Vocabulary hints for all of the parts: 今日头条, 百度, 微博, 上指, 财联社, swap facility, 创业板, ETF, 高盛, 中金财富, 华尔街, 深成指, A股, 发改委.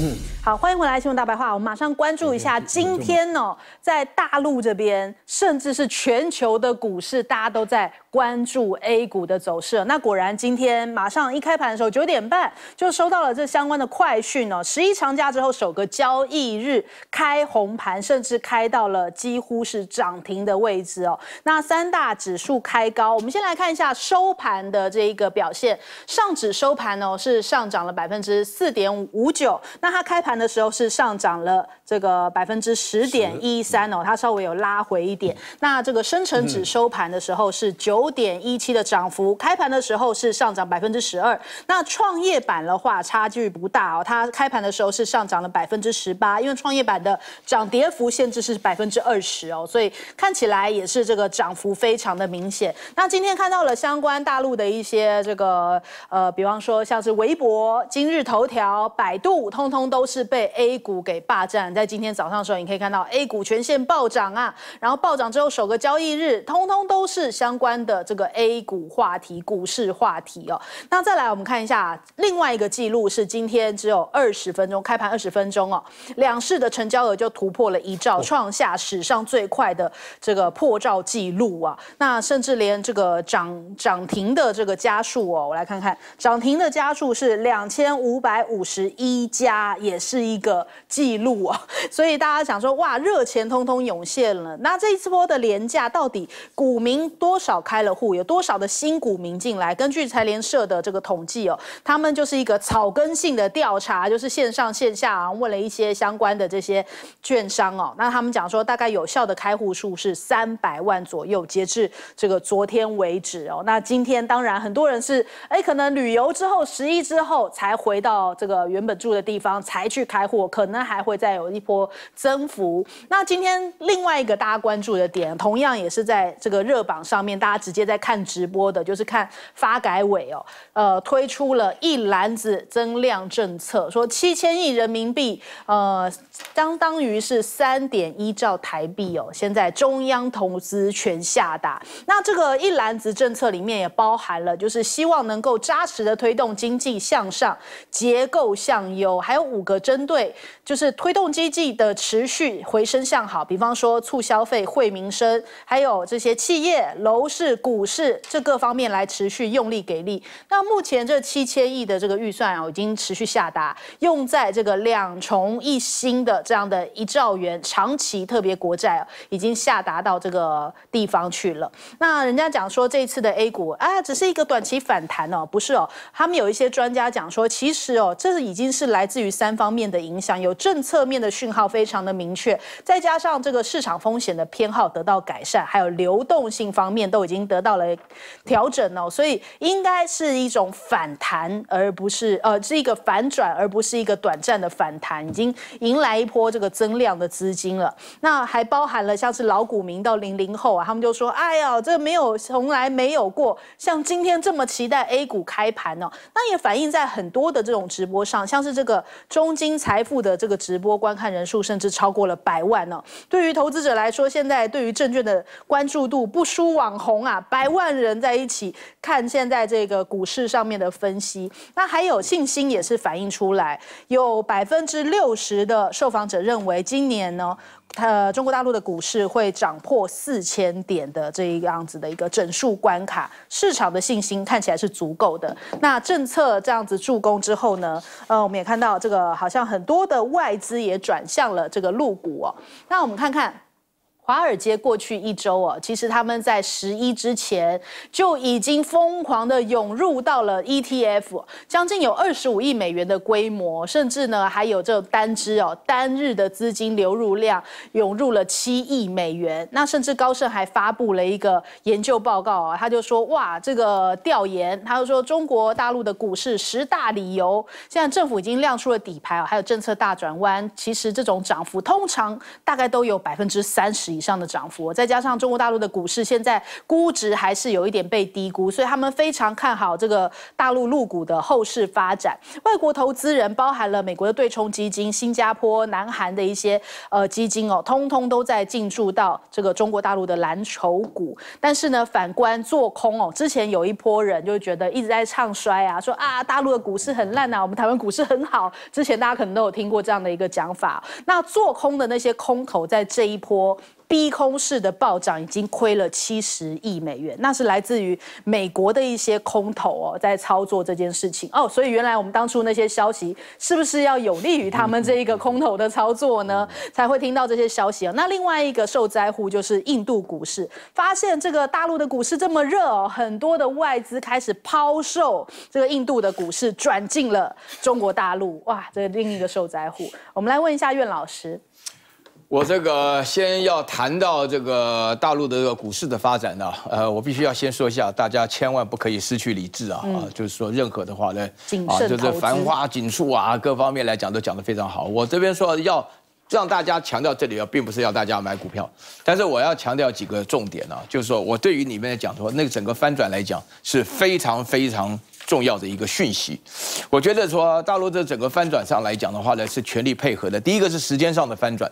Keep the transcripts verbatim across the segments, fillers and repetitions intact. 嗯，好，欢迎回来，新闻大白话。我们马上关注一下今天哦，在大陆这边，甚至是全球的股市，大家都在关注 A 股的走势。那果然，今天马上一开盘的时候，九点半就收到了这相关的快讯哦。十一长假之后首个交易日开红盘，甚至开到了几乎是涨停的位置哦。那三大指数开高，我们先来看一下收盘的这一个表现。上指收盘哦是上涨了百分之四点五九。 那它开盘的时候是上涨了这个百分之十点一三哦，它稍微有拉回一点。那这个深成指收盘的时候是九点一七的涨幅，开盘的时候是上涨百分之十二。那创业板的话差距不大哦，它开盘的时候是上涨了百分之十八，因为创业板的涨跌幅限制是百分之二十哦，所以看起来也是这个涨幅非常的明显。那今天看到了相关大陆的一些这个呃，比方说像是微博、今日头条、百度。 通通都是被 A 股给霸占，在今天早上的时候，你可以看到 A 股全线暴涨啊，然后暴涨之后首个交易日，通通都是相关的这个 A 股话题、股市话题哦。那再来，我们看一下另外一个记录是今天只有二十分钟，开盘二十分钟哦，两市的成交额就突破了一兆，创下史上最快的这个破兆记录啊。那甚至连这个涨涨停的这个家数哦，我来看看，涨停的家数是两千五百五十一家。 家也是一个记录啊，所以大家想说哇，热钱通通涌现了。那这一次波的廉价到底股民多少开了户，有多少的新股民进来？根据财联社的这个统计哦，他们就是一个草根性的调查，就是线上线下啊，问了一些相关的这些券商哦。那他们讲说，大概有效的开户数是三百万左右，截至这个昨天为止哦。那今天当然很多人是哎，可能旅游之后、十一之后才回到这个原本住的地方。 地方才去开户，可能还会再有一波增幅。那今天另外一个大家关注的点，同样也是在这个热榜上面，大家直接在看直播的，就是看发改委哦，呃，推出了一篮子增量政策，说七千亿人民币，呃，相当于是三点一兆台币哦。现在中央投资全下达，那这个一篮子政策里面也包含了，就是希望能够扎实的推动经济向上，结构向优。 还有五个针对，就是推动经济的持续回升向好，比方说促消费、惠民生，还有这些企业、楼市、股市这各方面来持续用力给力。那目前这七千亿的这个预算啊，已经持续下达，用在这个两重一新的这样的一兆元长期特别国债、啊，已经下达到这个地方去了。那人家讲说这一次的 A 股啊，只是一个短期反弹哦，不是哦，他们有一些专家讲说，其实哦，这已经是来自。 至于三方面的影响，有政策面的讯号非常的明确，再加上这个市场风险的偏好得到改善，还有流动性方面都已经得到了调整哦，所以应该是一种反弹，而不是呃是一个反转，而不是一个短暂的反弹，已经迎来一波这个增量的资金了。那还包含了像是老股民到零零后啊，他们就说，哎呀，这没有从来没有过像今天这么期待 A 股开盘哦，那也反映在很多的这种直播上，像是这个。 中金财富的这个直播观看人数甚至超过了百万哦。对于投资者来说，现在对于证券的关注度不输网红啊，百万人在一起看现在这个股市上面的分析。那还有信心也是反映出来，有百分之六十的受访者认为今年呢。 呃，中国大陆的股市会涨破四千点的这样子的一个整数关卡，市场的信心看起来是足够的。那政策这样子助攻之后呢，呃，我们也看到这个好像很多的外资也转向了这个陆股哦。那我们看看。 华尔街过去一周哦，其实他们在十一之前就已经疯狂的涌入到了 E T F， 将近有二十五亿美元的规模，甚至呢还有这种单支哦单日的资金流入量涌入了七亿美元。那甚至高盛还发布了一个研究报告啊，他就说哇这个调研，他就说中国大陆的股市十大理由，现在政府已经亮出了底牌哦，还有政策大转弯，其实这种涨幅通常大概都有百分之三十以上。以上的涨幅，再加上中国大陆的股市现在估值还是有一点被低估，所以他们非常看好这个大陆陆股的后市发展。外国投资人包含了美国的对冲基金、新加坡、南韩的一些呃基金哦，通通都在进驻到这个中国大陆的蓝筹股。但是呢，反观做空哦，之前有一波人就觉得一直在唱衰啊，说啊大陆的股市很烂啊，我们台湾股市很好。之前大家可能都有听过这样的一个讲法。那做空的那些空头在这一波逼空式的暴涨已经亏了七十亿美元，那是来自于美国的一些空头哦，在操作这件事情哦，所以原来我们当初那些消息是不是要有利于他们这一个空头的操作呢？才会听到这些消息啊、哦。那另外一个受灾户就是印度股市，发现这个大陆的股市这么热哦，很多的外资开始抛售这个印度的股市，转进了中国大陆，哇，这另一个受灾户。我们来问一下苑老师。 我这个先要谈到这个大陆的这个股市的发展呢、啊，呃，我必须要先说一下，大家千万不可以失去理智啊！嗯、啊，就是说任何的话呢，啊，就是繁花锦簇啊，各方面来讲都讲得非常好。我这边说要让大家强调这里啊，并不是要大家买股票，但是我要强调几个重点啊，就是说我对于里面的讲说，那个整个翻转来讲是非常非常。 重要的一个讯息，我觉得说大陆这整个翻转上来讲的话呢，是全力配合的。第一个是时间上的翻转，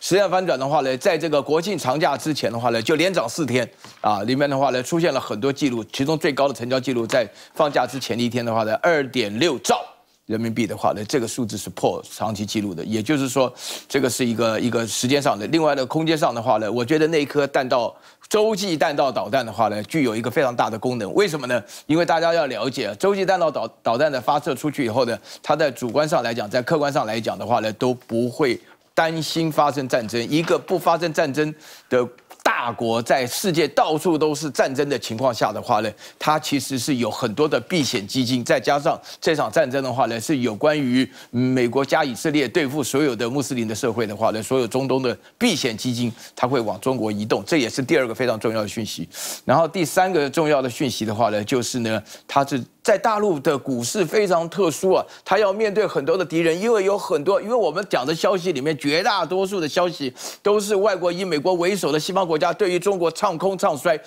时间翻转的话呢，在这个国庆长假之前的话呢，就连涨四天啊，里面的话呢出现了很多记录，其中最高的成交记录在放假之前的一天的话呢，二点六兆。 人民币的话呢，这个数字是破长期记录的，也就是说，这个是一个一个时间上的。另外的空间上的话呢，我觉得那一颗弹道洲际弹道导弹的话呢，具有一个非常大的功能。为什么呢？因为大家要了解，洲际弹道导导弹的发射出去以后呢，它在主观上来讲，在客观上来讲的话呢，都不会担心发生战争。一个不发生战争的。 大国在世界到处都是战争的情况下的话呢，它其实是有很多的避险基金，再加上这场战争的话呢，是有关于美国加以色列对付所有的穆斯林的社会的话呢，所有中东的避险基金，它会往中国移动，这也是第二个非常重要的讯息。然后第三个重要的讯息的话呢，就是呢，它是。 在大陆的股市非常特殊啊，它要面对很多的敌人，因为有很多，因为我们讲的消息里面，绝大多数的消息都是外国以美国为首的西方国家对于中国唱空唱衰，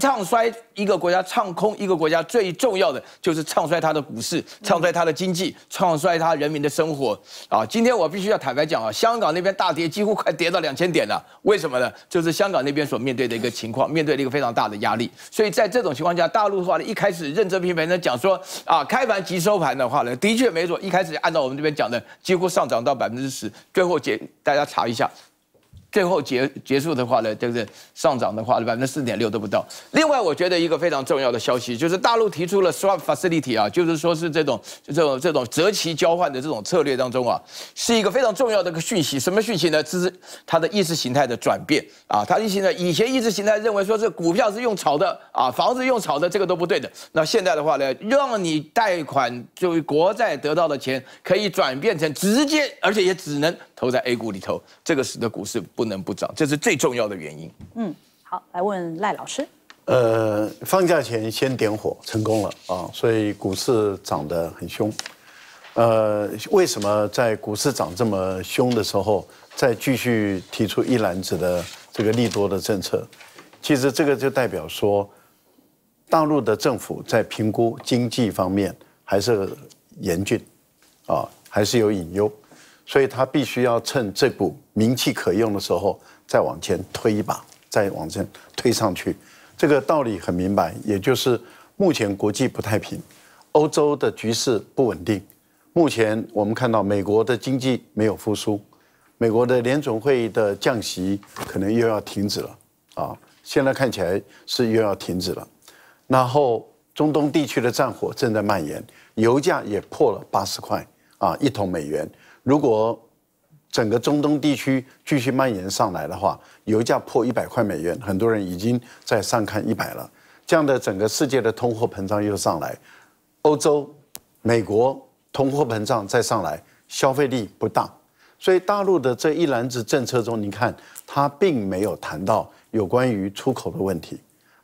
唱衰一个国家，唱空一个国家最重要的就是唱衰它的股市，唱衰它的经济，唱衰它人民的生活啊。今天我必须要坦白讲啊，香港那边大跌，几乎快跌到两千点了，为什么呢？就是香港那边所面对的一个情况，面对了一个非常大的压力。所以在这种情况下，大陆的话呢，一开始认真批评的讲。 说啊，开盘即收盘的话呢，的确没错。一开始按照我们这边讲的，几乎上涨到百分之十，最后结大家查一下，最后结结束的话呢，对不对？上涨的话呢，百分之四点六都不到。另外，我觉得一个非常重要的消息就是，大陆提出了 swap facility 啊，就是说是这种这种这种择期交换的这种策略当中啊，是一个非常重要的一个讯息。什么讯息呢？这是它的意识形态的转变啊。它意识形态以前意识形态认为说是股票是用炒的啊，房子用炒的，这个都不对的。那现在的话呢，让你贷款就国债得到的钱可以转变成直接，而且也只能投在 A 股里头，这个使得股市。 不能不涨，这是最重要的原因。嗯，好，来问赖老师。呃，放假前先点火，成功了啊，所以股市涨得很凶。呃，为什么在股市涨这么凶的时候，再继续提出一揽子的这个利多的政策？其实这个就代表说，大陆的政府在评估经济方面还是严峻，啊，还是有隐忧。 所以他必须要趁这股名气可用的时候，再往前推一把，再往前推上去。这个道理很明白，也就是目前国际不太平，欧洲的局势不稳定。目前我们看到美国的经济没有复苏，美国的联准会的降息可能又要停止了啊！现在看起来是又要停止了。然后中东地区的战火正在蔓延，油价也破了八十块啊一桶美元。 如果整个中东地区继续蔓延上来的话，油价破一百块美元，很多人已经在上看一百了。这样的整个世界的通货膨胀又上来，欧洲、美国通货膨胀再上来，消费力不大，所以大陆的这一揽子政策中，你看它并没有谈到有关于出口的问题，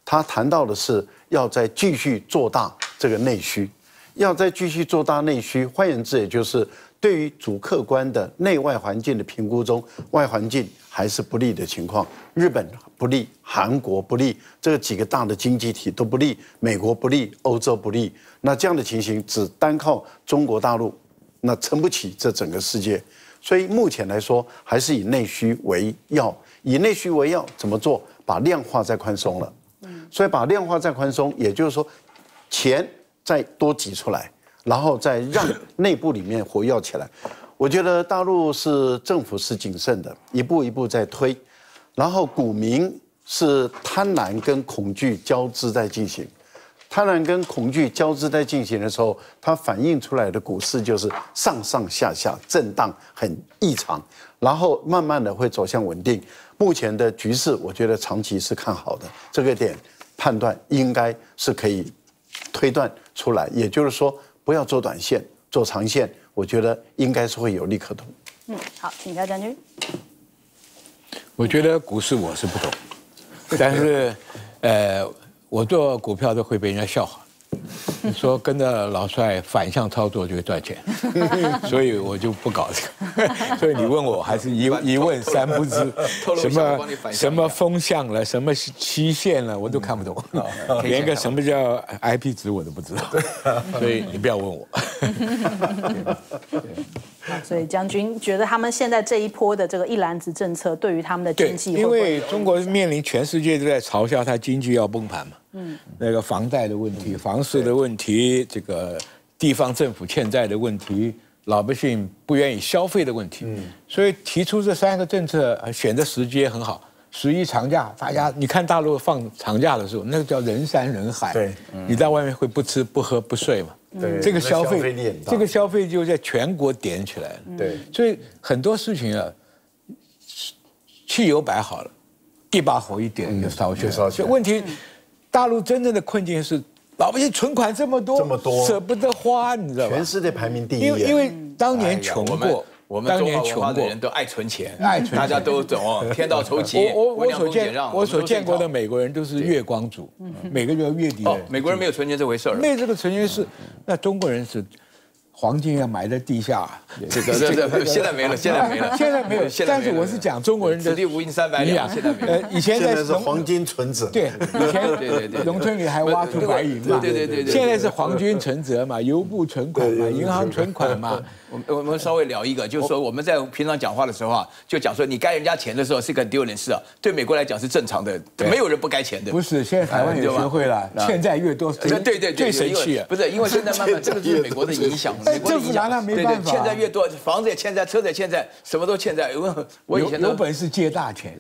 它谈到的是要再继续做大这个内需，要再继续做大内需。换言之，也就是。 对于主客观的内外环境的评估中，外环境还是不利的情况。日本不利，韩国不利，这几个大的经济体都不利，美国不利，欧洲不利。那这样的情形，只单靠中国大陆，那撑不起这整个世界。所以目前来说，还是以内需为要。以内需为要怎么做？把量化再宽松了。所以把量化再宽松，也就是说，钱再多挤出来，然后再让内部里面活跃起来。我觉得大陆是政府是谨慎的，一步一步在推，然后股民是贪婪跟恐惧交织在进行，贪婪跟恐惧交织在进行的时候，它反映出来的股市就是上上下下震荡很异常，然后慢慢的会走向稳定。目前的局势，我觉得长期是看好的，这个点判断应该是可以推断出来，也就是说不要做短线，做长线。我觉得应该是会有利可图。嗯，好，请教将军。我觉得股市我是不懂，但是，呃，我做股票都会被人家笑话，说跟着老帅反向操作就会赚钱，所以我就不搞这个。所以你问我还是一一问三不知，什么什么风向了，什么期限了，我都看不懂，连个什么叫 I P 值我都不知道，所以你不要问我。所以将军觉得他们现在这一波的这个一篮子政策对于他们的经济，因为中国面临全世界都在嘲笑他经济要崩盘嘛，嗯，那个房贷的问题、房市的问题、这个地方政府欠债的问题、老百姓不愿意消费的问题，嗯，所以提出这三个政策选的时机很好。十一长假，大家你看大陆放长假的时候，那个叫人山人海，对，你在外面会不吃不喝不睡嘛。对，这个消费，这个消费就在全国点起来了。对，所以很多事情啊，汽油摆好了，一把火一点就烧起来。所以问题，大陆真正的困境是老百姓存款这么多，这么多舍不得花，你知道吧？全世界排名第一。因为因为当年穷过，我们中华文化的人都爱存钱，爱存，大家都懂，天道酬勤。我我所见我所见过的美国人都是月光族，每个月月底。哦，美国人没有存钱这回事儿。没这个存钱是。那中国人是黄金要埋在地下，这个这个现在没了，现在没了，现在没有。但是我是讲中国人的“此地无银三百两”，现在没了。以前在是黄金存折，对，以前对对对，农村里还挖出白银嘛，对对对对。现在是黄金存折嘛，邮部存款嘛，银行存款嘛。我我们稍微聊一个，就是说我们在平常讲话的时候啊，就讲说你该人家钱的时候是个很丢人事啊，对美国来讲是正常的，没有人不该钱的。不是，现在台湾也学会了，欠债越多，对对对，最神气。不是，因为现在慢慢这个就是美国的影响，美国的影响，对对，欠债越多，房子也欠债，车子也欠债，什么都欠债。我我以前有本事借大钱，